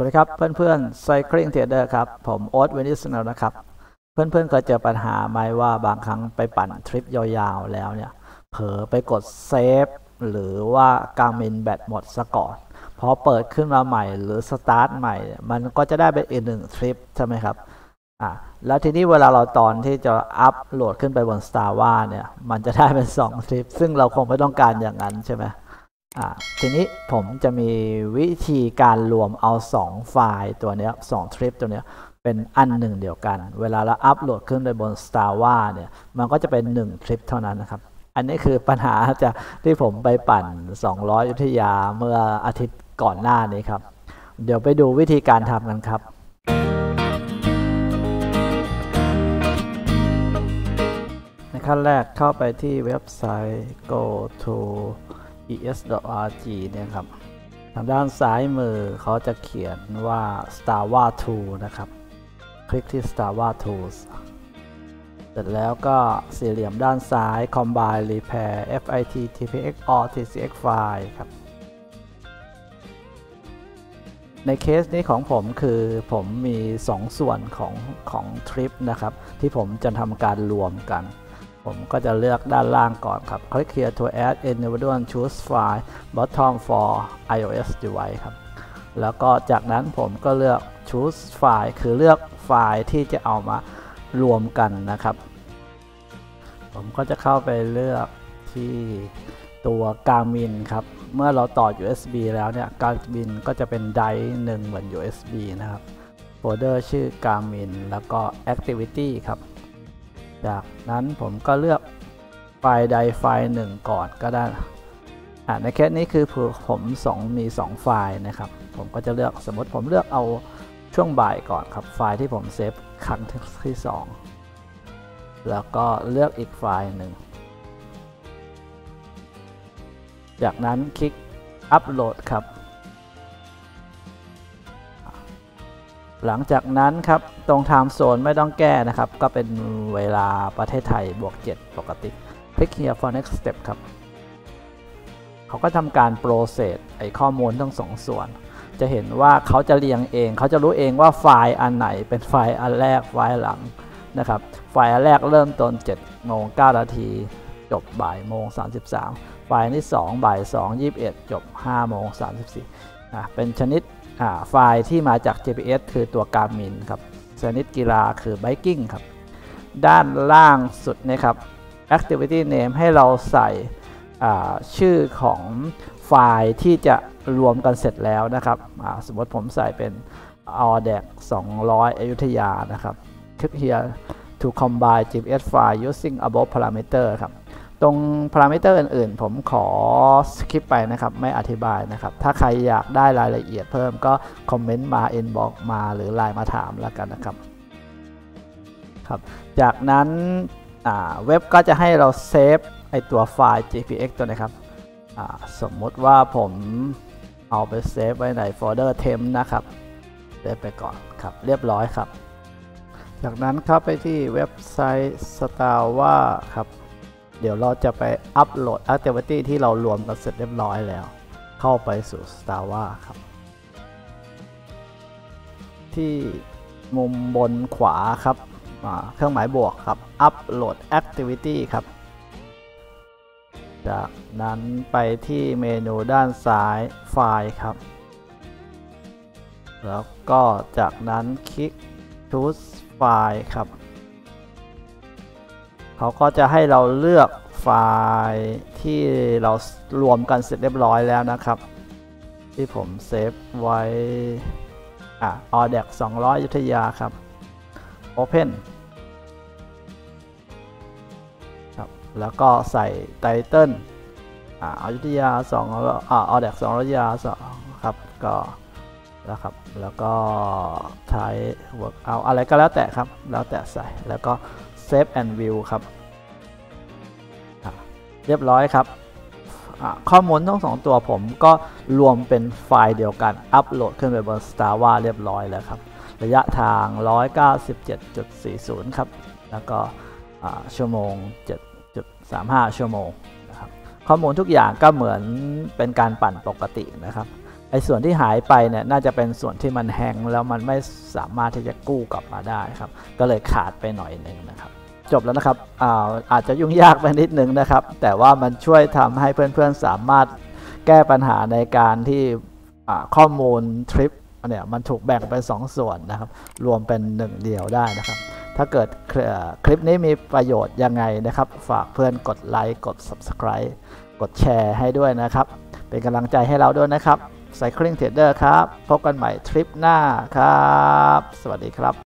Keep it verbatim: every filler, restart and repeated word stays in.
สวัสดีครับเพื่อนๆ Cycling Trader ครับผมโอ๊ตเวนิสเนลนะครับเพื่อนๆเคยเจอปัญหาไหมว่าบางครั้งไปปั่นทริปยาวๆแล้วเนี่ยเผลอไปกดเซฟหรือว่า Garmin แบตหมดซะก่อนพอเปิดขึ้นมาใหม่หรือสตาร์ทใหม่มันก็จะได้เป็นอีกหนึ่งทริปใช่ไหมครับอ่ะแล้วทีนี้เวลาเราตอนที่จะอัพโหลดขึ้นไปบน Strava เนี่ยมันจะได้เป็นสองทริปซึ่งเราคงไม่ต้องการอย่างนั้นใช่ไหมทีนี้ผมจะมีวิธีการรวมเอาสองไฟล์ตัวนี้สองทริปตัวนี้เป็นอันหนึ่งเดียวกันเวลาเราอัพโหลดขึ้นไปบน Strava เนี่ยมันก็จะเป็นหนึ่งทริปเท่านั้นนะครับอันนี้คือปัญหาจากที่ผมไปปั่นสองร้อยอยุธยาเมื่ออาทิตย์ก่อนหน้านี้ครับเดี๋ยวไปดูวิธีการทำกันครับในขั้นแรกเข้าไปที่เว็บไซต์ go to อี เอส อาร์ จี เนี่ยครับทางด้านซ้ายมือเขาจะเขียนว่า Strava Tool นะครับคลิกที่ Strava Tools เสร็จแล้วก็สี่เหลี่ยมด้านซ้าย Combine Repair เอฟ ไอ ที ที พี เอ็กซ์ or ที ซี เอ็กซ์ File ครับในเคสนี้ของผมคือผมมีสองส่วนของของทริปนะครับที่ผมจะทำการรวมกันผมก็จะเลือกด้านล่างก่อนครับคลิก Here to add individual choose file bottom for ไอ โอ เอส device ครับแล้วก็จากนั้นผมก็เลือก choose file คือเลือกไฟล์ที่จะเอามารวมกันนะครับผมก็จะเข้าไปเลือกที่ตัว Garmin ครับเมื่อเราต่อ ยู เอส บี แล้วเนี่ย Garmin ก็จะเป็นไดร์หนึ่งเหมือน ยู เอส บี นะครับโฟลเดอร์ชื่อ Garmin แล้วก็ Activity ครับจากนั้นผมก็เลือกไฟล์ใดไฟล์หนึ่งก่อนก็ได้ในเคสนี้คือผมสองมีสองไฟล์นะครับผมก็จะเลือกสมมติผมเลือกเอาช่วงบ่ายก่อนครับไฟล์ที่ผมเซฟครั้งที่สองแล้วก็เลือกอีกไฟล์หนึ่งจากนั้นคลิกอัปโหลดครับหลังจากนั้นครับตรงไทม์โซนไม่ต้องแก้นะครับก็เป็นเวลาประเทศไทยบวกเจ็ดปกติคลิก Here for next step ครับเขาก็ทำการโปรเซสไอ้ข้อมูลทั้งสองส่วนจะเห็นว่าเขาจะเรียงเองเขาจะรู้เองว่าไฟล์อันไหนเป็นไฟล์อันแรกไฟล์หลังนะครับไฟล์อันแรกเริ่มตอนเจ็ดโมงเก้านาทีจบบ่ายโมงสามสิบสามไฟล์ที่สองบ่ายสอง ยี่สิบเอ็ดจบห้าโมงสามสิบสี่อ่ะเป็นชนิดไฟล์ที่มาจาก จี พี เอส คือตัว Garmin ครับชนิดกีฬาคือ Biking ครับด้านล่างสุดนะครับ Activity Name ให้เราใส่ชื่อของไฟล์ที่จะรวมกันเสร็จแล้วนะครับสมมติผมใส่เป็น All-Dac สองร้อยอยุธยานะครับ Click here to combine จี พี เอส file using above parameter ครับตรงพารามิเตอร์อื่นๆผมขอสคิปไปนะครับไม่อธิบายนะครับถ้าใครอยากได้รายละเอียดเพิ่มก็คอมเมนต์มาอินบ็อกซ์มาหรือไลน์มาถามแล้วกันนะครับครับจากนั้นเว็บก็จะให้เราเซฟไอตัวไฟล์ จี พี เอ็กซ์ ตัวนะครับสมมติว่าผมเอาไปเซฟไว้ในโฟลเดอร์เทมนะครับเซฟไปก่อนครับเรียบร้อยครับจากนั้นเข้าไปที่เว็บไซต์ Strava ครับเดี๋ยวเราจะไปอัปโหลด Activity ที่เรารวมกันเสร็จเรียบร้อยแล้วเข้าไปสู่ Strava ครับที่มุมบนขวาครับเครื่องหมายบวกครับอัปโหลด Activity ครับจากนั้นไปที่เมนูด้านซ้ายไฟล์ครับแล้วก็จากนั้นคลิก Choose File ครับเขาก็จะให้เราเลือกไฟล์ที่เรารวมกันเสร็จเรียบร้อยแล้วนะครับที่ผมเซฟไว้อ่ะ All-Dac สองร้อยอยุธยาครับ Open ครับแล้วก็ใส่ไตเติ้ลอ่ะอยุธยาสองร้อยอ่ะ All-Dac สองร้อยอยุธยาครับก็แล้วครับแล้วก็ใช้ Workout อะไรก็แล้วแต่ครับแล้วแต่ใส่แล้วก็Save and View ครับเรียบร้อยครับข้อมูลทั้งสองตัวผมก็รวมเป็นไฟล์เดียวกันอัปโหลดขึ้นไปบน Strava เรียบร้อยแล้วครับระยะทาง หนึ่งร้อยเก้าสิบเจ็ดจุดสี่ศูนย์ ครับแล้วก็ชั่วโมง เจ็ดจุดสามห้า ชั่วโมงนะครับข้อมูลทุกอย่างก็เหมือนเป็นการปั่นปกตินะครับ ไอ้ส่วนที่หายไปเนี่ยน่าจะเป็นส่วนที่มันแห้งแล้วมันไม่สามารถที่จะกู้กลับมาได้ครับก็เลยขาดไปหน่อยหนึ่งนะครับจบแล้วนะครับ อ่า อาจจะยุ่งยากไปนิดนึงนะครับแต่ว่ามันช่วยทำให้เพื่อนๆสามารถแก้ปัญหาในการที่ข้อมูลทริปเนี่ยมันถูกแบ่งเป็นสองส่วนนะครับรวมเป็นหนึ่งเดียวได้นะครับถ้าเกิดคลิปนี้มีประโยชน์ยังไงนะครับฝากเพื่อนกดไลค์กด ซับสไครบ์ กดแชร์ให้ด้วยนะครับเป็นกำลังใจให้เราด้วยนะครับไซคลิงเทรดเดอร์ครับพบกันใหม่ทริปหน้าครับสวัสดีครับ